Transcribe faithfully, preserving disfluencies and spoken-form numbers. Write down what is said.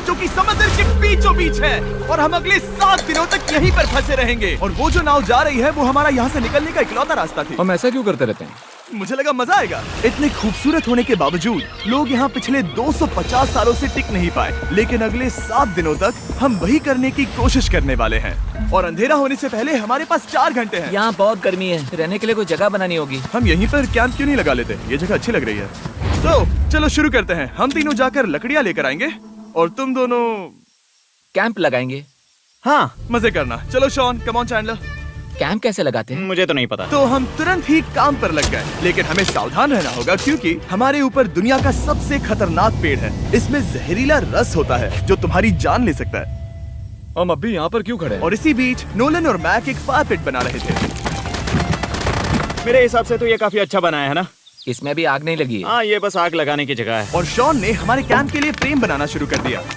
है जो कि समंदर के बीचों बीच है और हम अगले सात दिनों तक यहीं पर फंसे रहेंगे। और वो जो नाव जा रही है वो हमारा यहाँ से निकलने का इकलौता रास्ता थी। हम ऐसा क्यों करते रहते हैं? मुझे लगा मजा आएगा। इतने खूबसूरत होने के बावजूद लोग यहाँ पिछले दो सौ पचास सालों से टिक नहीं पाए, लेकिन अगले सात दिनों तक हम वही करने की कोशिश करने वाले हैं। और अंधेरा होने से पहले हमारे पास चार घंटे हैं। यहाँ बहुत गर्मी है, रहने के लिए कोई जगह बनानी होगी। हम यहीं पर कैंप क्यों नहीं लगा लेते? ये जगह अच्छी लग रही है। तो चलो शुरू करते हैं। हम तीनों जाकर लकड़ियाँ लेकर आएंगे और तुम दोनों कैंप लगाएंगे। हाँ, मजे करना। चलो Shawn, come on Chandler. Camp कैसे लगाते हैं? मुझे तो नहीं पता। तो हम तुरंत ही काम पर लग गए, लेकिन हमें सावधान रहना होगा क्योंकि हमारे ऊपर दुनिया का सबसे खतरनाक पेड़ है। इसमें जहरीला रस होता है जो तुम्हारी जान ले सकता है। हम अभी यहाँ पर क्यों खड़े हैं? और इसी बीच नोलन और मैक एक फायर पिट बना रहे थे। मेरे हिसाब से तो ये काफी अच्छा बनाया है ना? इसमें भी आग नहीं लगी है। हाँ, ये बस आग लगाने की जगह है। और शॉन ने हमारे कैंप के लिए फ्रेम बनाना शुरू कर दिया।